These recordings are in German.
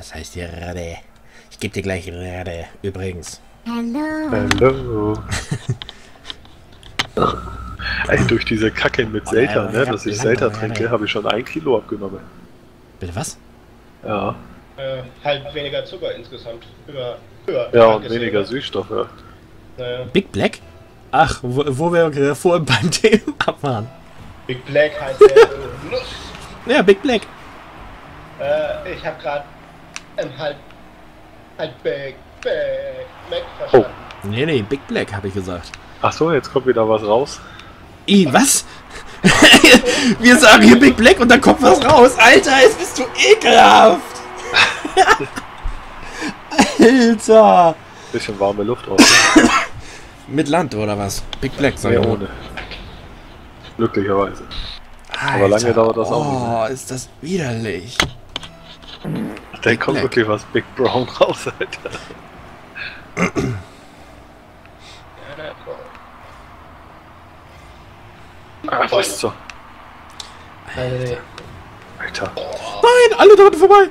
Das heißt hier Rade. Ich gebe dir gleich Rade. Übrigens. Hallo. Hallo. Ey, durch diese Kacke mit Selta, ne, dass ich Selta trinke, habe ich schon 1 Kilo abgenommen. Bitte was? Ja. Halt weniger Zucker insgesamt. Ja, und weniger Süßstoffe. Ja. Naja. Big Black? Ach, wo wir vorhin beim Thema waren. Big Black heißt ja Nuss. Ja, Big Black. Ich habe gerade ein Big Mac verstanden. Oh. Nee, Big Black habe ich gesagt. Ach so, jetzt kommt wieder was raus. Was? Wir sagen hier Big Black und dann kommt was raus. Alter, jetzt bist du ekelhaft. Alter. Bisschen warme Luft raus. Mit Land oder was? Big Black sei ohne. Glücklicherweise. Alter, aber lange dauert das auch. Oh, ist das widerlich. Da kommt Black. Wirklich was Big Brown raus, Alter. Ach, was so. Alter. Nein, alle dort vorbei.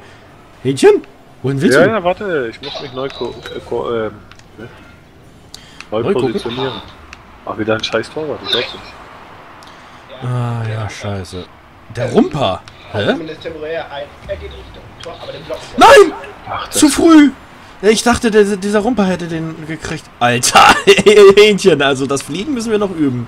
Hähnchen? Wohin willst du? Ja, warte, ich muss mich neu positionieren. Ach, wieder ein scheiß Torwart, ich weiß nicht. Ah, ja, scheiße. Der Rumper. Hä? Nein! Ach, zu früh! Ich dachte, dieser Rumper hätte den gekriegt. Alter, Hähnchen, also das Fliegen müssen wir noch üben.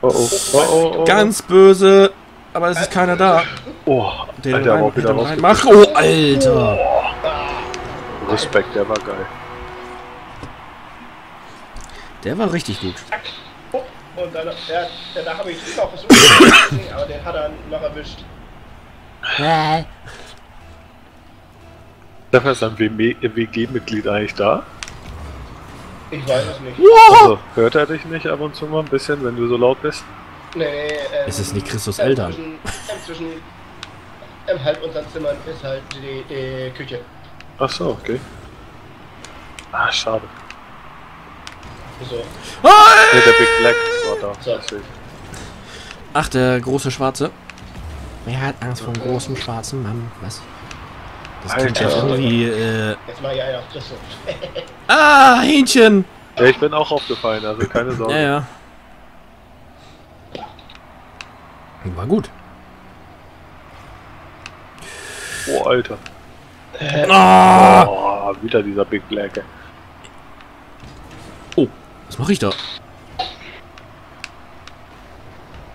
Oh, oh, oh, oh, oh. Ganz böse, aber es ist keiner da. Oh, den Alter, rein, auch wieder rein. Mach, oh, Alter! Oh. Respekt, der war geil. Der war richtig gut. Und dann, da habe ich auch versucht, aber den hat er noch erwischt. Dafür ist ein WG-Mitglied eigentlich da? Ich weiß es nicht. Also, hört er dich nicht ab und zu mal ein bisschen, wenn du so laut bist? Nee, es ist nicht Christus Eltern. Halb unseren Zimmern ist halt die Küche. Ach so, okay. Ah, schade. Wieso? Nee, der Big Black war da. So. Ach, der große Schwarze. Wer hat Angst vor dem großen schwarzen Mann? Was? Das klingt ja irgendwie, jetzt mach ich einen auf Christus. Ah, Hähnchen! Ja, ich bin auch aufgefallen, also keine Sorge. Ja. War gut. Oh, Alter. Oh, wieder dieser Big Black. Oh, was mache ich da?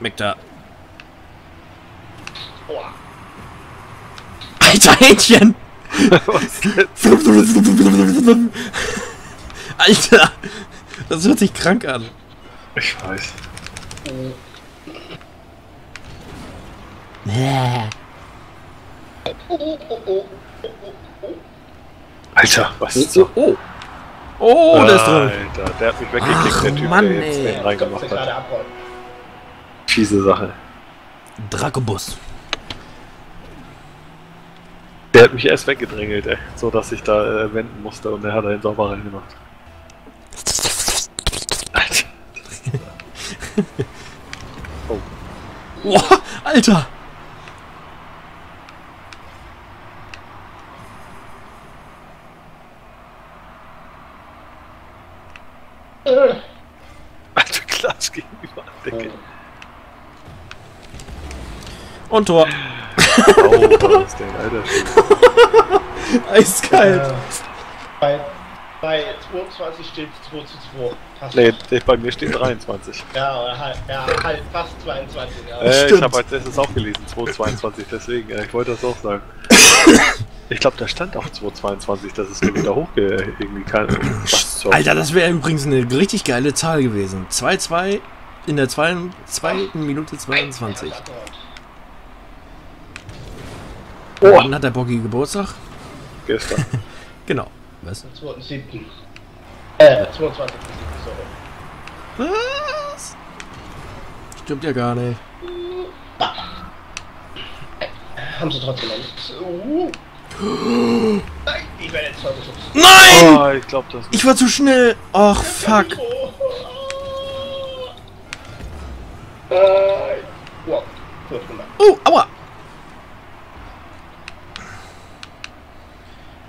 Meck da. Alter, Hähnchen! Alter! Das hört sich krank an. Ich weiß. Alter, was ist so? Oh! Oh, der ist drin! Alter, der hat mich weggekickt, der Typ, Mann, der jetzt den reingemacht hat. Fiese Sache. Dracobus. Der hat mich erst weggedrängelt, ey, so dass ich da wenden musste und der hat einen sauber reingemacht. Alter! Oh. Wow, Alter! Alter, Klatsch gegenüber der Decke. Und Tor! Oh, das Ding, Alter. Eiskalt. Bei 22 steht 2 zu 2. Nee, bei mir steht 23. Ja, oder halt, fast 22. Ja. Ich habe als erstes auch gelesen, 222, deswegen, ich wollte das auch sagen. Ich glaube, da stand auch 222, dass es wieder hochgeht. Alter, das wäre übrigens eine richtig geile Zahl gewesen. 2-2 in der zweiten Minute 22. Oh. Wann hat der Boggy Geburtstag? Gestern. Genau. Was? 2.7. 22.7. Sorry. Was? Stimmt ja gar nicht. Haben sie trotzdem nicht. Nein, ich werde jetzt versucht. Nein! Oh, ich glaub das nicht. Ich war zu schnell. Och, fuck. Oh, aua!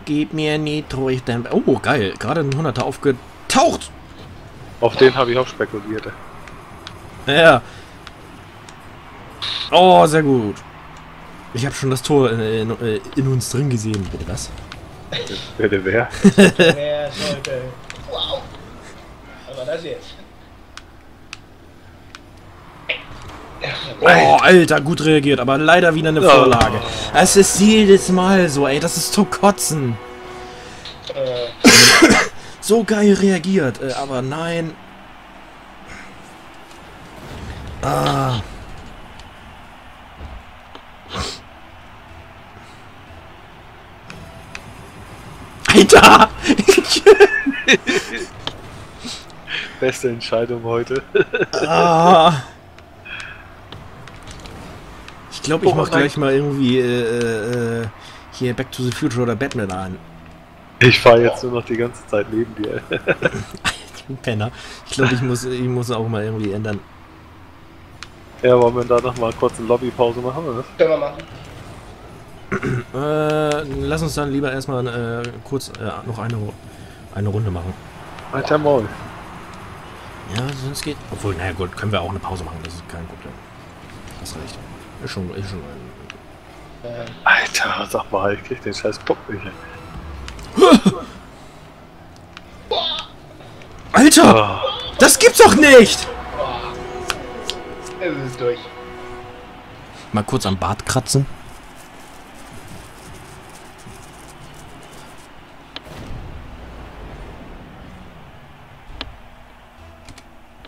Gib mir Nitro, ich denn. Oh, geil. Gerade ein 100er aufgetaucht. Auf den habe ich auch spekuliert. Ja. Oh, sehr gut. Ich habe schon das Tor in uns drin gesehen. Bitte was? Bitte wer? Wer sollte? Wow. Was war das jetzt? Oh, Alter, gut reagiert, aber leider wieder eine Vorlage. Es ist jedes Mal so, ey, das ist zu kotzen. So geil reagiert, aber nein. Ah. Alter! Beste Entscheidung heute. Ah. Ich glaube, ich mache gleich mal irgendwie hier Back to the Future oder Batman an. Ich fahre jetzt nur noch die ganze Zeit neben dir. Du Penner. Ich glaube, ich muss auch mal irgendwie ändern. Ja, wollen wir da nochmal kurz eine Lobbypause machen, oder? Können wir machen. Lass uns dann lieber erstmal kurz noch eine Runde machen. Alter Maul. Ja, sonst geht... Obwohl, naja gut, können wir auch eine Pause machen, das ist kein Problem. Hast recht. Ist schon ein... Alter, sag mal, ich krieg den scheiß Bock nicht. Alter! Oh. Das gibt's doch nicht! Es ist durch. Mal kurz am Bart kratzen.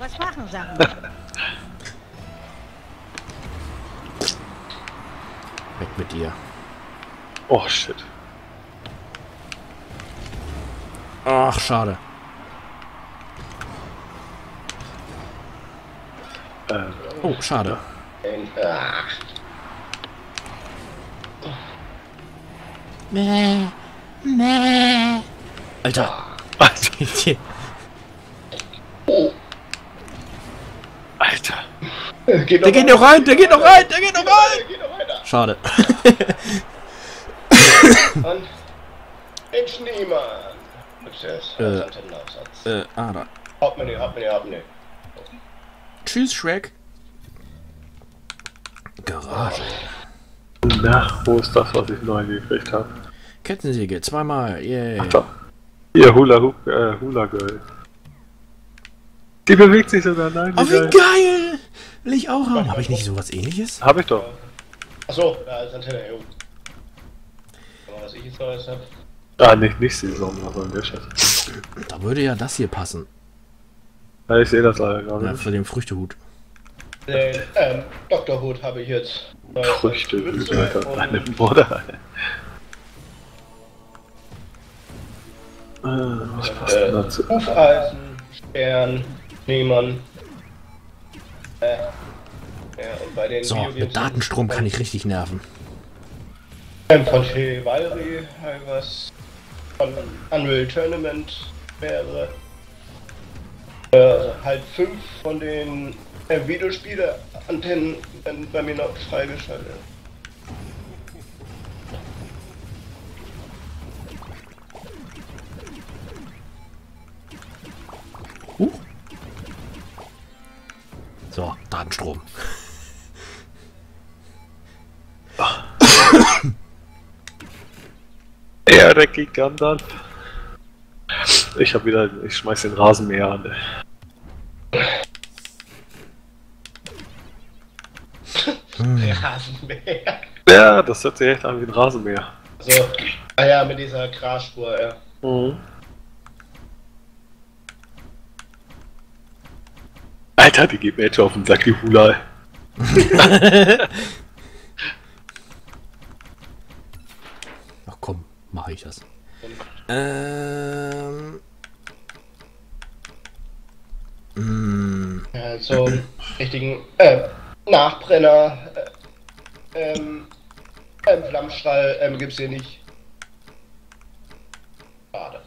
Was machen Sachen? Weg mit dir. Oh shit. Ach, schade. Oh, schade. Mäh. Mäh. Alter. Alter. Alter. Der geht noch rein, der geht noch rein, der geht noch rein. Schade. Und den Schneemann. Da. Hauptmenü, Hauptmenü, Hauptmenü. Tschüss, Shrek. Garage. Na, wo ist das, was ich neu gekriegt habe? Kettensäge, zweimal, yay. Ach da. Ihr Hula Hoop, Hula Girl. Die bewegt sich sogar, nein. Oh, wie geil. Geil! Will ich auch haben. Habe ich nicht sowas ähnliches? Habe ich doch. Achso, da ist Antenne, jo. Aber was ich jetzt Neues habe. Ah, nicht Saison, aber in der Scheiße. Da würde ja das hier passen. Ja, ich sehe das leider gerade. Ja, für den Früchtehut. Den Doktorhut habe ich jetzt. Früchtehut, Alter. An dem Border. Was passt denn dazu? Hufeisen, Stern, Schneemann. Ja, und bei den so, mit Datenstrom kann ich richtig nerven. Von Che Valry, was von Unreal Tournament wäre. Also halb 5 von den Videospielerantennen bei mir noch freigeschaltet. So, Datenstrom. Ja, der geht Gandalf. Ich schmeiß den Rasenmäher an. Der Rasenmäher. Ja, das hört sich echt an wie ein Rasenmäher. So, ah ja, mit dieser Grasspur, ja. Mhm. Alter, die geht mir echt auf den Sack, die Hula. Ach komm, mache ich das. Ja, so einen richtigen Nachbrenner, Flammstrahl gibt's hier nicht. Schade.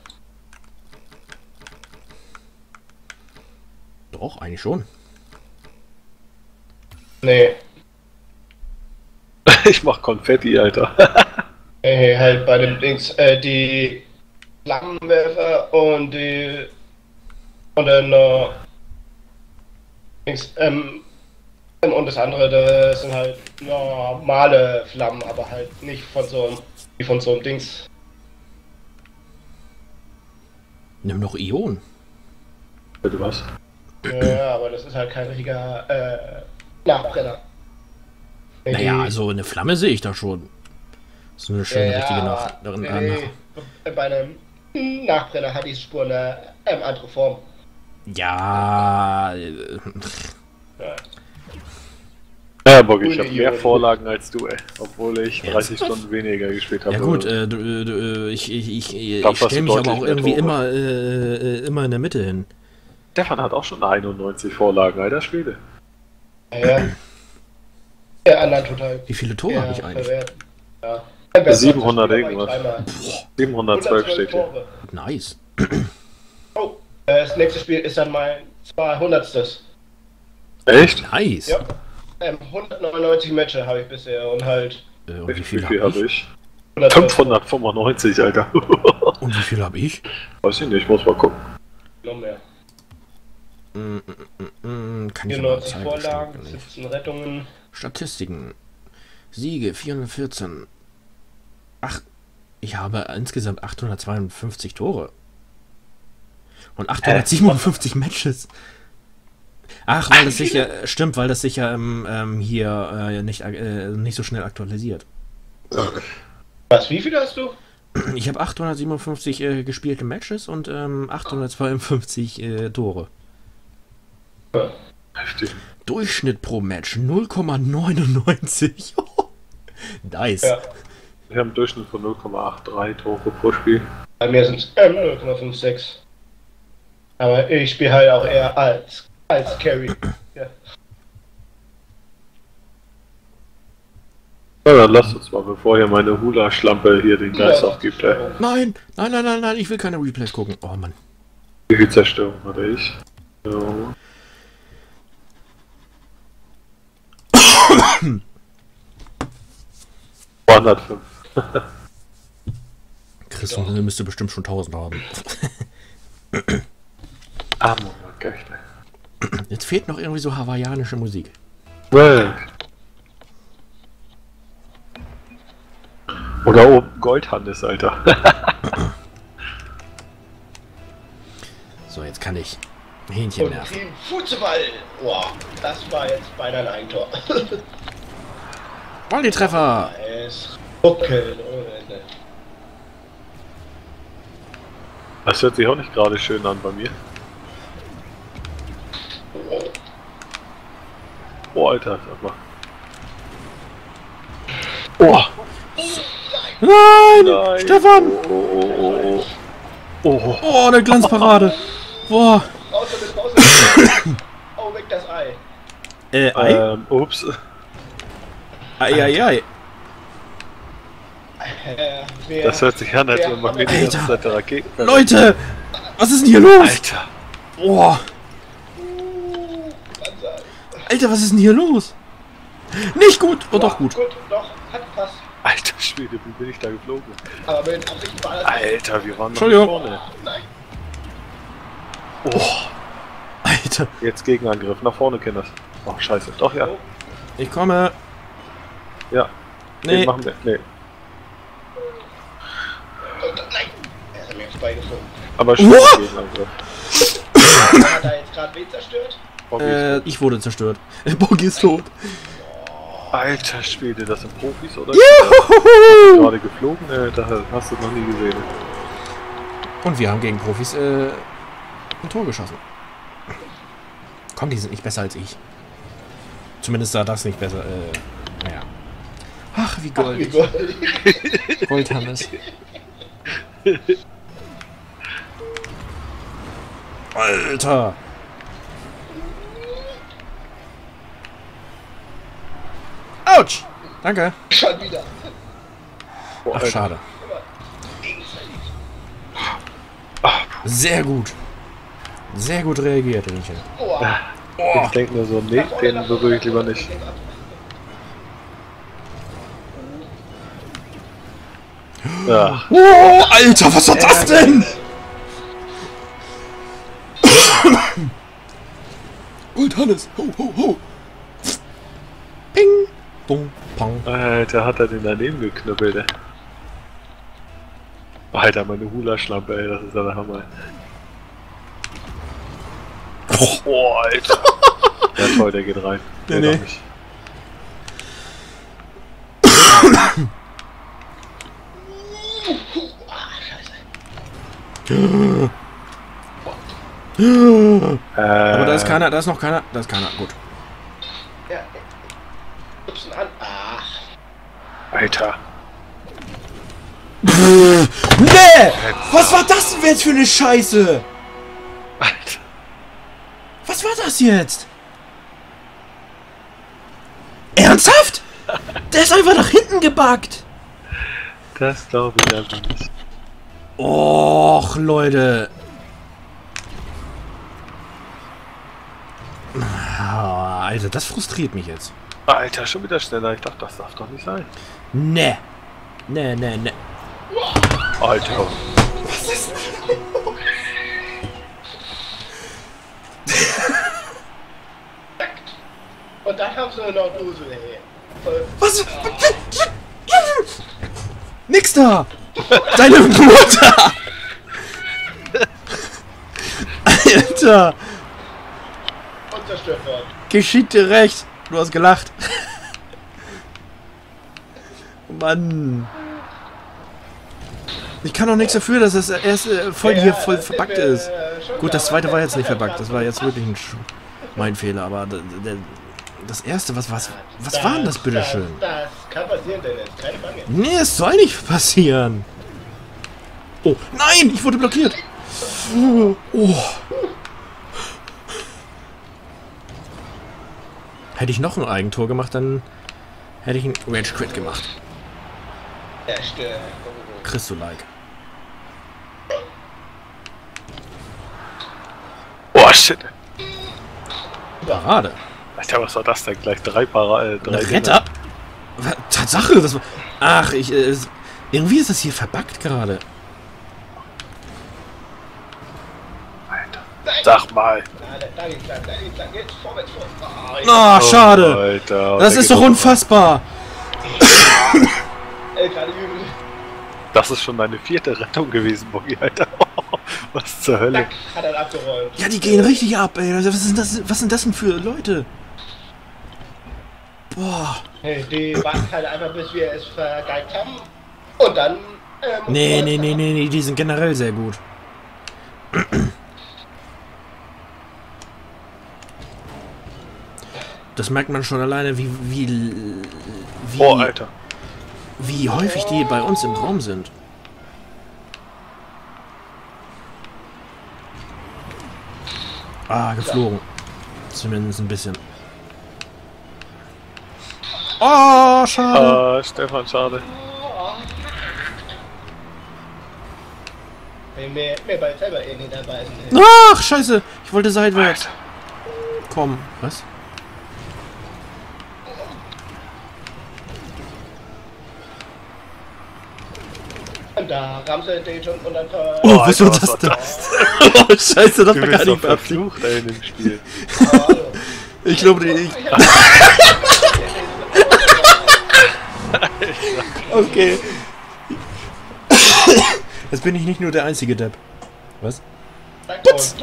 Doch, eigentlich schon. Nee. Ich mach Konfetti, Alter. Ey, halt bei dem Dings, die Flammenwerfer und die... Und dann, Dings, und das andere, das sind halt normale Flammen, aber halt nicht von so einem, wie von so einem Dings. Nimm noch Ion. Bitte was? Ja, aber das ist halt kein richtiger Nachbrenner. Naja, also eine Flamme sehe ich da schon. So eine schöne richtige Nachbrenner. Bei einem Nachbrenner hat die Spur eine andere Form. Ja. Ja, Boggy, ich habe mehr Vorlagen als du, ey. Obwohl ich 30 Stunden weniger gespielt habe. Ja gut, ich stelle mich aber auch irgendwie immer in der Mitte hin. Stefan hat auch schon 91 Vorlagen, alter Schwede. Ja. Ja, total. Wie viele Tore habe ich eigentlich? Ja. 700 irgendwas. 712 steht hier. Nice. Oh, das nächste Spiel ist dann mein 200. Echt? Nice. Ja. 199 Matches habe ich bisher und halt... Und wie viel habe ich? 595, Alter. Und wie viel habe ich? Weiß ich nicht, muss mal gucken. Noch mehr. Kann ich mal zeigen. 94 Vorlagen, 17 Rettungen. Statistiken. Siege 414. Ach, ich habe insgesamt 852 Tore. Und 857 Matches. Ach, weil das sich ja, stimmt, weil das sich ja hier nicht so schnell aktualisiert. Was, wie viel hast du? Ich habe 857 gespielte Matches und 852 Tore. Ja, Durchschnitt pro Match 0,99. Nice. Ja. Wir haben einen Durchschnitt von 0,83 Tore pro Spiel. Bei mir sind es 0,56. Aber ich spiele halt auch eher als Carry. Ja. Na dann lasst uns mal, bevor hier meine Hula-Schlampe hier den Geist aufgibt, ey. Nein, ich will keine Replays gucken. Oh Mann. Wie viel Zerstörung hatte ich? So. Ja. 205. Christian müsste bestimmt schon 1000 haben. Arme, okay. Jetzt fehlt noch irgendwie so hawaiianische Musik. Well. Oder oben Goldhannes, Alter. So, jetzt kann ich Hähnchen werfen. Fußball! Boah, das war jetzt beinahe ein Eigentor. Volley-Treffer! Es ruckelt ohne Ende. Das hört sich auch nicht gerade schön an bei mir. Oh, Alter, sag mal. Oh! Nein! Stefan! Oh, eine Glanzparade! Boah! Oh, weg das Ei! Ei? Ups. Ei. Das hört sich an, als wenn man mit der Rakete... Leute! Was ist denn hier los? Alter! Boah! Alter, was ist denn hier los? Nicht gut! Oh, doch gut. Gut, doch, hat passt. Alter Schwede, wie bin ich da geflogen? Aber mit Absicht war das... Alter, wir waren noch vorne. Nein. Oh. Alter. Jetzt Gegenangriff, nach vorne, Kinder. Oh, scheiße. Doch, ja. Ich komme. Ja. Nee. Den machen wir. Nee. Nein. Er ist mir jetzt beigeflogen. Aber schön Gegenangriff. Hat er jetzt gerade wen zerstört? Ich wurde zerstört. Boggy ist tot. Alter Schwede, das sind Profis, oder? Juhu! Gerade geflogen, das hast du noch nie gesehen. Und wir haben gegen Profis ein Tor geschossen. Komm, die sind nicht besser als ich. Zumindest sah das nicht besser. Naja. Ach, wie goldig. Gold haben es. Alter! Autsch! Danke! Schon wieder! Ach, schade. Sehr gut. Sehr gut reagiert, Hähnchen. Ich denke nur so, nee, den berühre ich lieber nicht. Ja. Oh, Alter, was war das denn? Und Hannes, ho, ho, ho. Ping, dong, pang. Alter, hat er den daneben geknüppelt, ey. Alter, meine Hula-Schlampe, ey, das ist ja der Hammer. Oh, Alter. Ja toll, der geht rein. Nee, nee. Aber da ist keiner, da ist noch keiner, da ist keiner, gut. Ja, gib's an. Alter. Nee! Was war das denn jetzt für eine Scheiße? Alter. Was war das jetzt? Ernsthaft? Der ist einfach nach hinten gebackt. Das glaube ich einfach nicht. Och, Leute. Alter, das frustriert mich jetzt. Alter, schon wieder schneller. Ich dachte, das darf doch nicht sein. Nee. Nee, nee, nee. Alter. Was ist denn? Und dann haben sie eine Nordose her. Was? Nix da! Deine Mutter! Alter! Und zerstört worden. Geschieht dir recht. Du hast gelacht. Mann. Ich kann doch nichts dafür, dass das erste voll hier voll verbuggt ist. Gut, das zweite war jetzt nicht verbuggt. Das war jetzt wirklich ein mein Fehler, aber das erste, was war denn das bitteschön? Das kann passieren, Dennis. Keine Bange. Nee, es soll nicht passieren. Oh, nein, ich wurde blockiert. Oh. Hätte ich noch ein Eigentor gemacht, dann hätte ich einen Rage Quit gemacht. Kriegst du Like. Oh, shit. Parade. Alter, was war das denn? Gleich drei Parade. Retter? Tatsache, das war... Ach, ich... irgendwie ist das hier verbuggt gerade. Alter. Sag mal. Na, schade. Oh, Alter. Das ist doch unfassbar. Das ist schon meine vierte Rettung gewesen, Boggy, Alter. Was zur Hölle? Hat er abgerollt. Ja, die gehen richtig ab, ey. Was sind das denn für Leute? Boah. Hey, die warten halt einfach, bis wir es vergeigt haben. Und dann... nee, nee, nee, nee, nee, die sind generell sehr gut. Das merkt man schon alleine, wie oh, Alter. Wie häufig die bei uns im Raum sind. Ah, geflogen. Zumindest ein bisschen. Oh, schade. Stefan, schade. Ach, scheiße. Ich wollte seitwärts. Komm, was? Da ramselte den schon und dann... Oh, was war das denn? Oh, scheiße, das war gar nicht verflucht in dem Spiel. Ich glaube nicht. Okay. Jetzt bin ich nicht nur der einzige Depp. Was? Putz!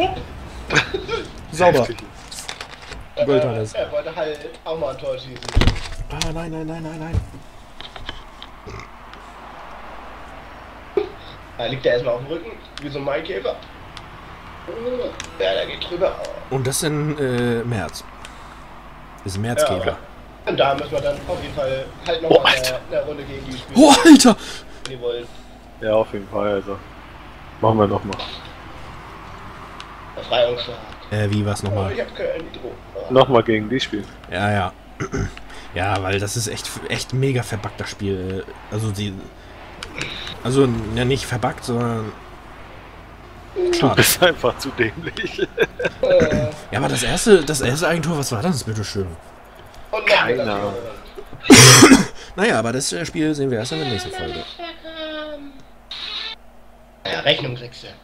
Sauber. Gold war das. Er wollte halt auch mal ein Tor schießen. Ah, nein, nein, nein, nein, nein. Da liegt er erstmal auf dem Rücken, wie so ein Maikäfer. Ja, da geht drüber. Und das in März. Das ist ein Märzkäfer. Ja, und da müssen wir dann auf jeden Fall halt nochmal eine Runde gegen die spielen. Oh, Alter! Die wollen. Ja, auf jeden Fall, also. Machen wir nochmal. Befreiungsschlag. Wie war's nochmal? Oh, ich hab keinen Nitro. Oh. Nochmal gegen die spielen. Ja, ja. Ja, weil das ist echt mega verbuggt, das Spiel. Also die... Also, ja, nicht verbuggt, sondern... Schade. Du bist einfach zu dämlich. Ja, aber das erste Eigentor, was war das, bitteschön? Keine Ahnung. Naja, aber das Spiel sehen wir erst in der nächsten Folge. Rechnungswechsel.